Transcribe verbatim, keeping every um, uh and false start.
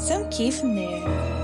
some Keefinthere.